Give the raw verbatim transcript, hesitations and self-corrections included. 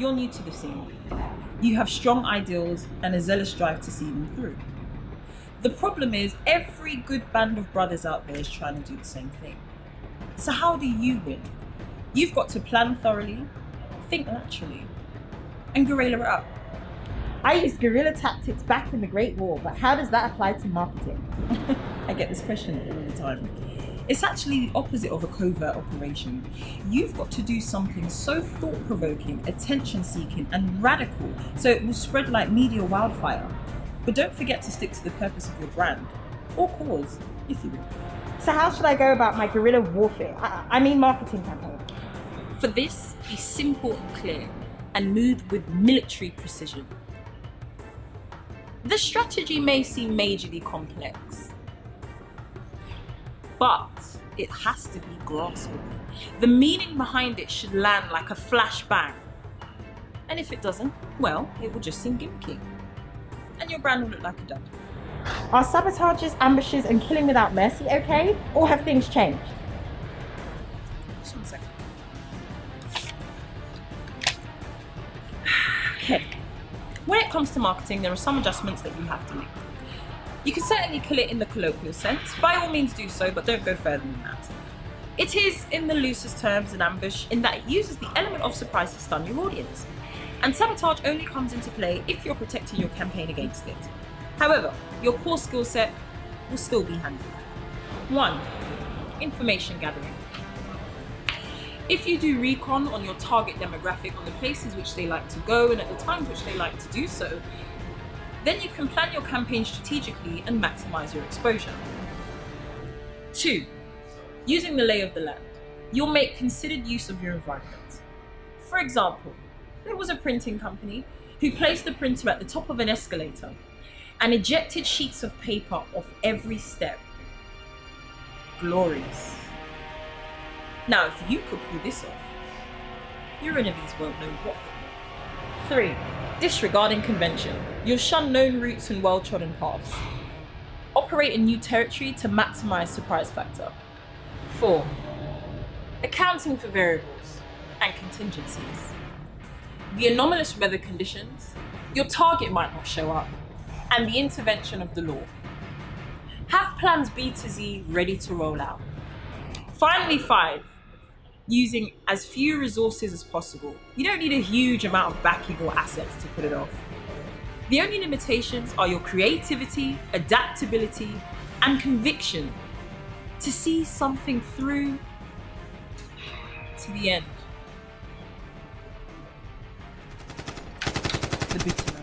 you're new to the scene. You have strong ideals and a zealous drive to see them through. The problem is every good band of brothers out there is trying to do the same thing. So how do you win? You've got to plan thoroughly, think naturally, and guerrilla it up. I used guerrilla tactics back in the Great War, but how does that apply to marketing? I get this question all the time. It's actually the opposite of a covert operation. You've got to do something so thought-provoking, attention-seeking, and radical, so it will spread like media wildfire. But don't forget to stick to the purpose of your brand, or cause, if you will. So how should I go about my guerrilla warfare? I, I mean marketing campaign. For this, be simple and clear, and move with military precision. The strategy may seem majorly complex, but it has to be graspable. The meaning behind it should land like a flashbang. And if it doesn't, well, it will just seem gimmicky. And your brand will look like a dud. Are sabotages, ambushes, and killing without mercy okay? Or have things changed? Just one second. Okay. When it comes to marketing, there are some adjustments that you have to make. You can certainly kill it in the colloquial sense, by all means do so, but don't go further than that. It is, in the loosest terms, an ambush in that it uses the element of surprise to stun your audience. And sabotage only comes into play if you're protecting your campaign against it. However, your core skill set will still be handy. One, information gathering. If you do recon on your target demographic, on the places which they like to go and at the times which they like to do so, then you can plan your campaign strategically and maximize your exposure. Two, using the lay of the land. You'll make considered use of your environment. For example, there was a printing company who placed the printer at the top of an escalator and ejected sheets of paper off every step. Glorious. Now, if you could pull this off, your enemies won't know what. Three, disregarding convention. You'll shun known routes and well-trodden paths. Operate in new territory to maximize surprise factor. Four, accounting for variables and contingencies. The anomalous weather conditions, your target might not show up, and the intervention of the law. Have plans B to Z ready to roll out. Finally, five, using as few resources as possible. You don't need a huge amount of backing or assets to put it off. The only limitations are your creativity, adaptability, and conviction to see something through to the end. The big